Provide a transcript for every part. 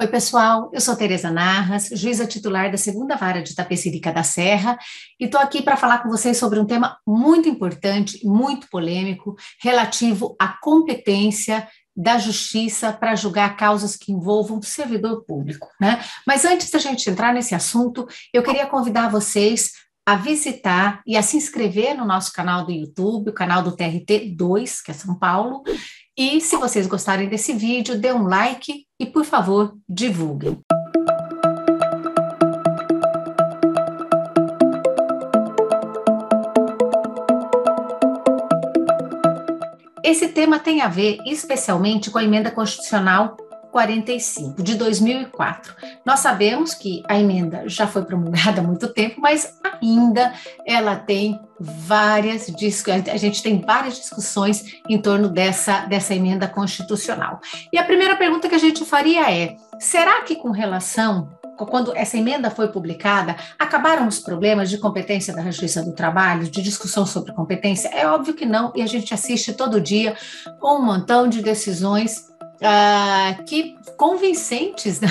Oi, pessoal, eu sou Tereza Narras, juíza titular da 2ª Vara de Itapecerica da Serra, e estou aqui para falar com vocês sobre um tema muito importante, muito polêmico, relativo à competência da Justiça para julgar causas que envolvam servidor público, né? Mas antes da gente entrar nesse assunto, eu queria convidar vocês a visitar e a se inscrever no nosso canal do YouTube, o canal do TRT 2, que é São Paulo, e se vocês gostarem desse vídeo, dê um like e, por favor, divulguem. Esse tema tem a ver especialmente com a Emenda Constitucional 45, de 2004. Nós sabemos que a emenda já foi promulgada há muito tempo, mas ainda ela tem várias discussões em torno dessa emenda constitucional. E a primeira pergunta que a gente faria é, será que quando essa emenda foi publicada, acabaram os problemas de competência da Justiça do Trabalho, de discussão sobre competência? É óbvio que não, e a gente assiste todo dia com um montão de decisões que convincentes, né,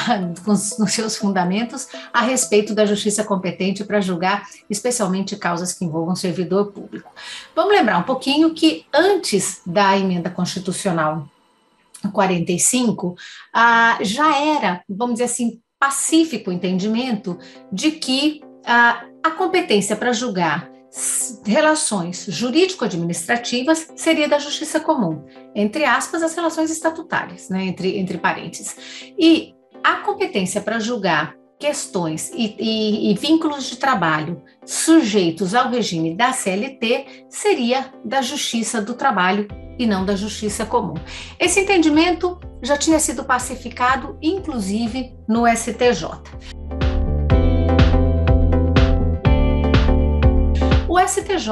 nos seus fundamentos a respeito da justiça competente para julgar especialmente causas que envolvam servidor público. Vamos lembrar um pouquinho que antes da Emenda Constitucional 45, já era, vamos dizer assim, pacífico o entendimento de que a competência para julgar relações jurídico-administrativas seria da Justiça Comum, entre aspas, as relações estatutárias, né, entre parênteses. E a competência para julgar questões e vínculos de trabalho sujeitos ao regime da CLT seria da Justiça do Trabalho e não da Justiça Comum. Esse entendimento já tinha sido pacificado, inclusive, no STJ. O STJ,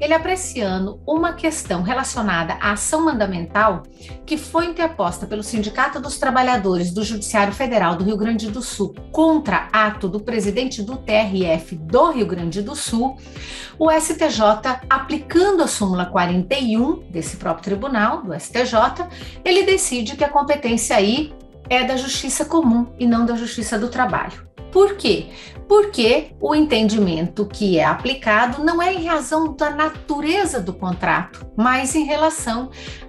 ele apreciando uma questão relacionada à ação mandamental que foi interposta pelo Sindicato dos Trabalhadores do Judiciário Federal do Rio Grande do Sul contra ato do presidente do TRF do Rio Grande do Sul, o STJ, aplicando a súmula 41 desse próprio tribunal, do STJ, ele decide que a competência aí é da Justiça Comum e não da Justiça do Trabalho. Por quê? Porque o entendimento que é aplicado não é em razão da natureza do contrato, mas em relação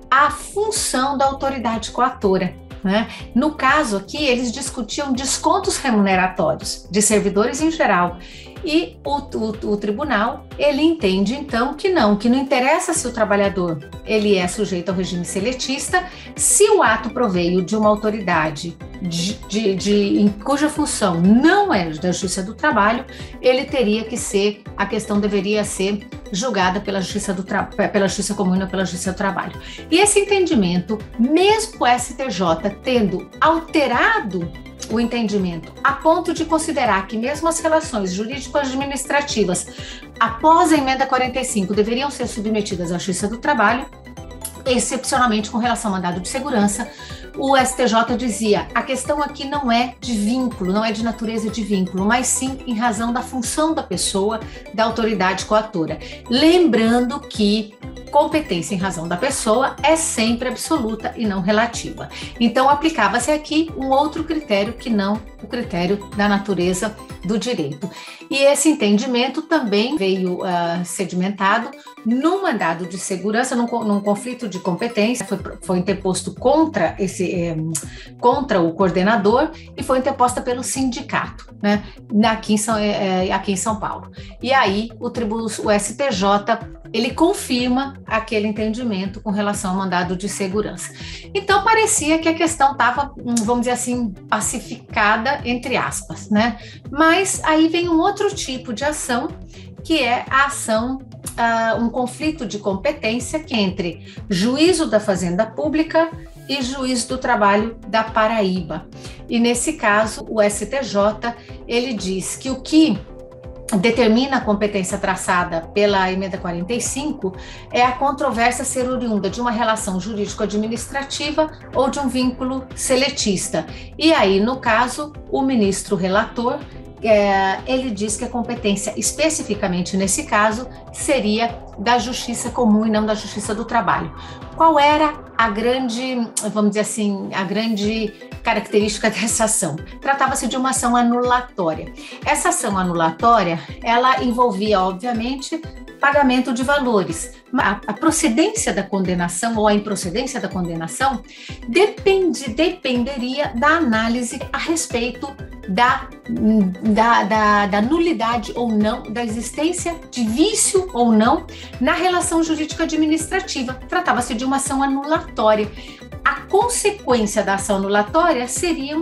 à função da autoridade coatora, né? No caso aqui, eles discutiam descontos remuneratórios de servidores em geral. E o tribunal, ele entende, então, que não interessa se o trabalhador ele é sujeito ao regime seletista, se o ato proveio de uma autoridade cuja função não é da Justiça do Trabalho, ele teria que ser, a questão deveria ser julgada pela Justiça Comum e não pela Justiça do Trabalho. E esse entendimento, mesmo o STJ tendo alterado o entendimento, a ponto de considerar que mesmo as relações jurídico-administrativas após a Emenda 45 deveriam ser submetidas à Justiça do Trabalho, excepcionalmente com relação ao mandado de segurança, o STJ dizia, a questão aqui não é de vínculo, não é de natureza de vínculo, mas sim em razão da função da pessoa, da autoridade coatora. Lembrando que competência em razão da pessoa é sempre absoluta e não relativa. Então, aplicava-se aqui um outro critério que não o critério da natureza do direito. E esse entendimento também veio sedimentado num mandado de segurança, num conflito de competência, foi interposto contra o coordenador e foi interposta pelo sindicato, né, aqui em São Paulo. E aí, o STJ, ele confirma aquele entendimento com relação ao mandado de segurança. Então, parecia que a questão estava, vamos dizer assim, pacificada, entre aspas, né? Mas aí vem um outro tipo de ação, que é a ação, um conflito de competência que é entre juízo da Fazenda Pública e juiz do trabalho da Paraíba. E nesse caso, o STJ, ele diz que o que determina a competência traçada pela Emenda 45 é a controvérsia ser oriunda de uma relação jurídico-administrativa ou de um vínculo seletista. E aí, no caso, o ministro relator ele diz que a competência, especificamente nesse caso, seria da Justiça Comum e não da Justiça do Trabalho. Qual era a grande, vamos dizer assim, a grande característica dessa ação? Tratava-se de uma ação anulatória. Essa ação anulatória, ela envolvia, obviamente, pagamento de valores. A procedência da condenação ou a improcedência da condenação dependeria da análise a respeito da nulidade ou não, da existência de vício ou não na relação jurídica administrativa. Tratava-se de uma ação anulatória. A consequência da ação anulatória seria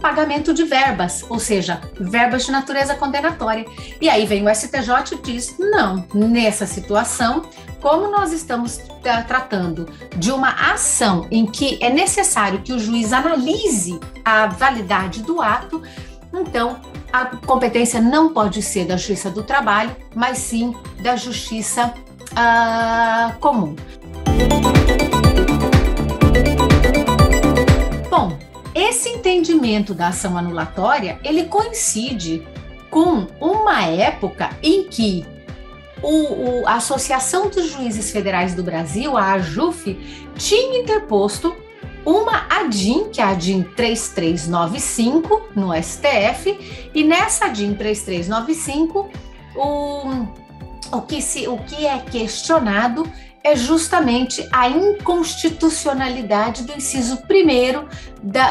pagamento de verbas, ou seja, verbas de natureza condenatória. E aí vem o STJ e diz, não, nessa situação, como nós estamos tratando de uma ação em que é necessário que o juiz analise a validade do ato, então a competência não pode ser da Justiça do Trabalho, mas sim da Justiça Comum. Bom, esse entendimento da ação anulatória, ele coincide com uma época em que a Associação dos Juízes Federais do Brasil, a AJUF, tinha interposto uma ADIN, que é a ADIN 3395, no STF, e nessa ADIN 3395, o que é questionado é justamente a inconstitucionalidade do inciso 1º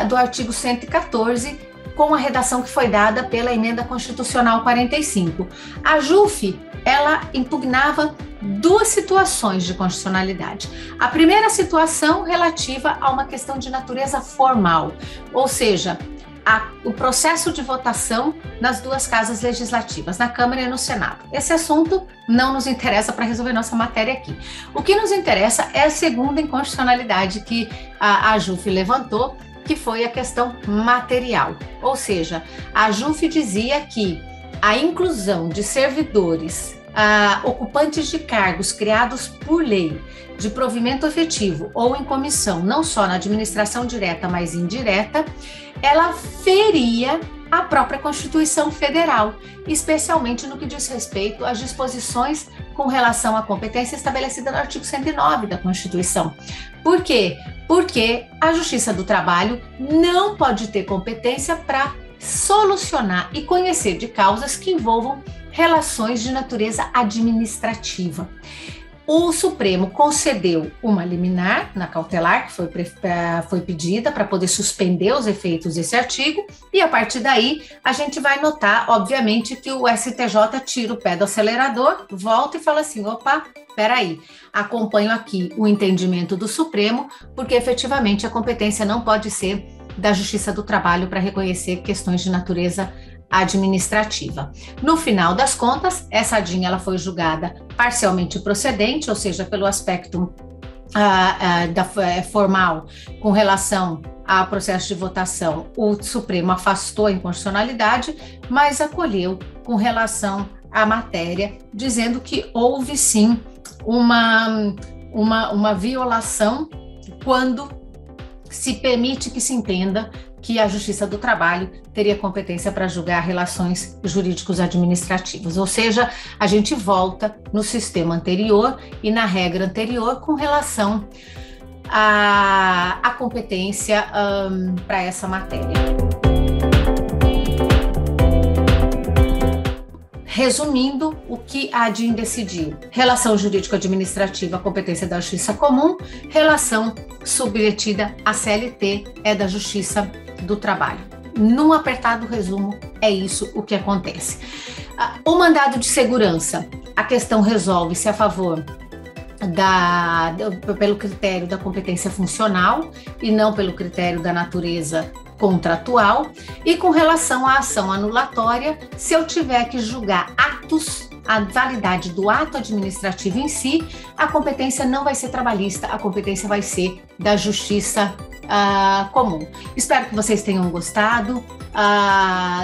do artigo 114, com a redação que foi dada pela Emenda Constitucional 45. A JUF, ela impugnava duas situações de constitucionalidade. A primeira situação relativa a uma questão de natureza formal, ou seja, o processo de votação nas duas casas legislativas, na Câmara e no Senado. Esse assunto não nos interessa para resolver nossa matéria aqui. O que nos interessa é a segunda inconstitucionalidade que a AJUF levantou, que foi a questão material. Ou seja, a AJUF dizia que a inclusão de servidores ocupantes de cargos criados por lei, de provimento efetivo ou em comissão, não só na administração direta, mas indireta, ela feria a própria Constituição Federal, especialmente no que diz respeito às disposições com relação à competência estabelecida no artigo 109 da Constituição. Por quê? Porque a Justiça do Trabalho não pode ter competência para solucionar e conhecer de causas que envolvam relações de natureza administrativa. O Supremo concedeu uma liminar na cautelar, que foi pedida para poder suspender os efeitos desse artigo, e a partir daí a gente vai notar, obviamente, que o STJ tira o pé do acelerador, volta e fala assim, opa, peraí, acompanho aqui o entendimento do Supremo, porque efetivamente a competência não pode ser da Justiça do Trabalho para reconhecer questões de natureza administrativa. No final das contas, essa ADIN ela foi julgada parcialmente procedente, ou seja, pelo aspecto formal com relação ao processo de votação, o Supremo afastou a inconstitucionalidade, mas acolheu com relação à matéria, dizendo que houve sim uma violação quando se permite que se entenda que a Justiça do Trabalho teria competência para julgar relações jurídicos administrativas. Ou seja, a gente volta no sistema anterior e na regra anterior com relação à competência para essa matéria. Resumindo, o que a ADIN decidiu? Relação jurídico-administrativa, competência da Justiça Comum, relação submetida à CLT é da Justiça do Trabalho. Num apertado resumo, é isso o que acontece. O mandado de segurança, a questão resolve-se a favor pelo critério da competência funcional e não pelo critério da natureza contratual. E com relação à ação anulatória, se eu tiver que julgar atos, a validade do ato administrativo em si, a competência não vai ser trabalhista, a competência vai ser da Justiça comum. Espero que vocês tenham gostado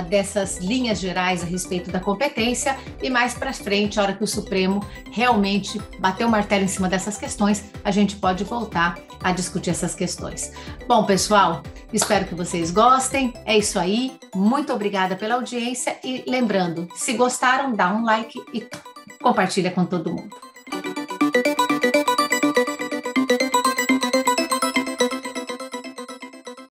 dessas linhas gerais a respeito da competência e mais para frente, a hora que o Supremo realmente bater o martelo em cima dessas questões, a gente pode voltar a discutir essas questões. Bom, pessoal, espero que vocês gostem. É isso aí. Muito obrigada pela audiência e lembrando, se gostaram, dá um like e compartilha com todo mundo.